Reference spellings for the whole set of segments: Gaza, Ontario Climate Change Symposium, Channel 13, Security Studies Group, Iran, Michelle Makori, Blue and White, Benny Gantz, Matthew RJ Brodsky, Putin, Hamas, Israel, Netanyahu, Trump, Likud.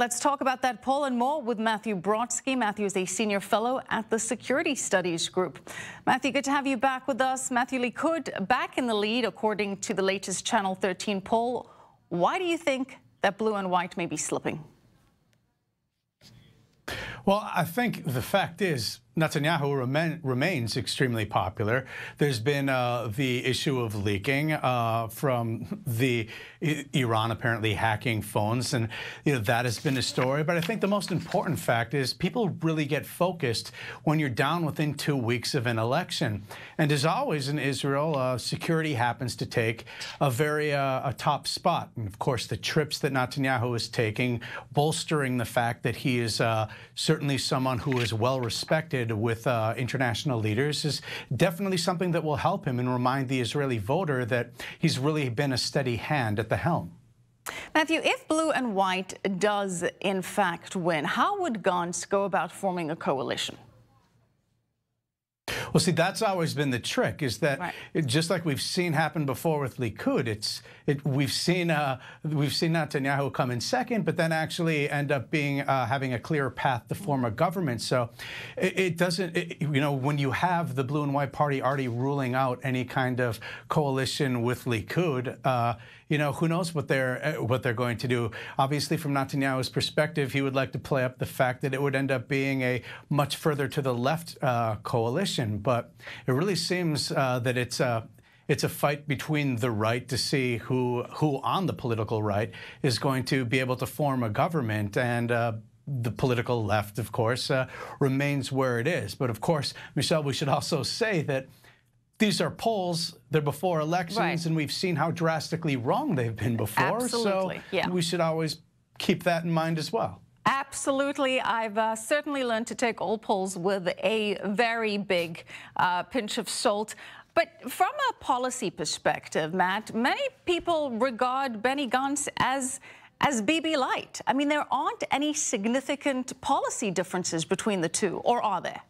Let's talk about that poll and more with Matthew Brodsky. Matthew is a senior fellow at the Security Studies Group. Matthew, good to have you back with us. Matthew, Likud back in the lead according to the latest Channel 13 poll. Why do you think that Blue and White may be slipping? Well, I think the fact is Netanyahu remains extremely popular. There's been the issue of leaking from the Iran apparently hacking phones, and that has been a story. But I think the most important fact is people really get focused when you're down within 2 weeks of an election. And as always in Israel, security happens to take a very top spot. And of course, the trips that Netanyahu is taking, bolstering the fact that he is certainly someone who is well respected with international leaders, is definitely something that will help him and remind the Israeli voter that he's really been a steady hand at the helm. Matthew, if Blue and White does in fact win, how would Gantz go about forming a coalition? Well, see, that's always been the trick, is that just like we've seen happen before with Likud, we've seen Netanyahu come in second, but then actually end up being having a clear path to form a government. So it doesn't, when you have the Blue and White Party already ruling out any kind of coalition with Likud, who knows what they're going to do. Obviously, from Netanyahu's perspective, he would like to play up the fact that it would end up being a much further to the left coalition. But it really seems that it's a fight between the right to see who on the political right is going to be able to form a government, and the political left, of course, remains where it is. But of course, Michelle, we should also say that these are polls, they're before elections, and we've seen how drastically wrong they've been before. Absolutely. So we should always keep that in mind as well. Absolutely. I've certainly learned to take all polls with a very big pinch of salt. But from a policy perspective, Matt, many people regard Benny Gantz as Bibi Light. I mean, there aren't any significant policy differences between the two, or are there?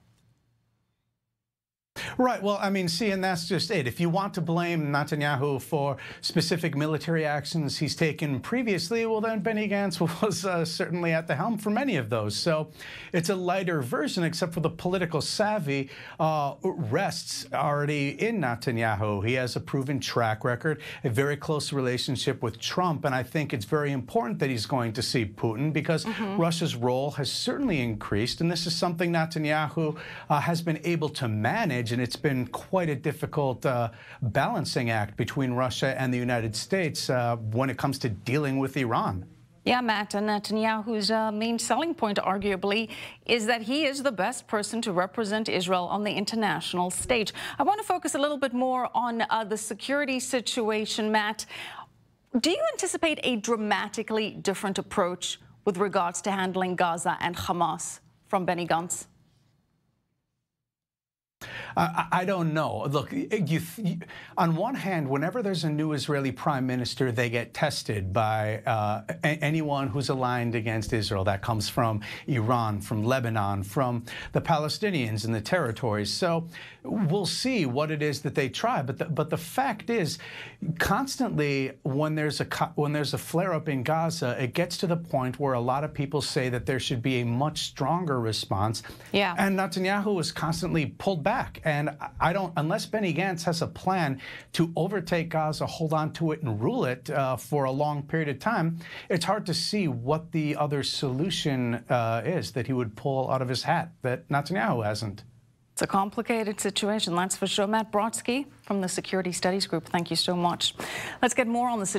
Right. Well, I mean, see, and that's just it. If you want to blame Netanyahu for specific military actions he's taken previously, well, then Benny Gantz was certainly at the helm for many of those. So it's a lighter version, except for the political savvy rests already in Netanyahu. He has a proven track record, a very close relationship with Trump. And I think it's very important that he's going to see Putin, because Russia's role has certainly increased. And this is something Netanyahu has been able to manage. And it's been quite a difficult balancing act between Russia and the United States when it comes to dealing with Iran. Yeah, Matt, and Netanyahu's main selling point, arguably, is that he is the best person to represent Israel on the international stage. I want to focus a little bit more on the security situation, Matt. Do you anticipate a dramatically different approach with regards to handling Gaza and Hamas from Benny Gantz? I don't know. Look, on one hand, whenever there's a new Israeli prime minister, they get tested by anyone who's aligned against Israel. That comes from Iran, from Lebanon, from the Palestinians and the territories. So we'll see what it is that they try. But the fact is, constantly when there's a flare-up in Gaza, it gets to the point where a lot of people say that there should be a much stronger response. Yeah. And Netanyahu is constantly pulled back. And I don't, unless Benny Gantz has a plan to overtake Gaza, hold on to it and rule it for a long period of time, it's hard to see what the other solution is that he would pull out of his hat that Netanyahu hasn't. It's a complicated situation, that's for sure. Matt Brodsky from the Security Studies Group, thank you so much. Let's get more on the situation.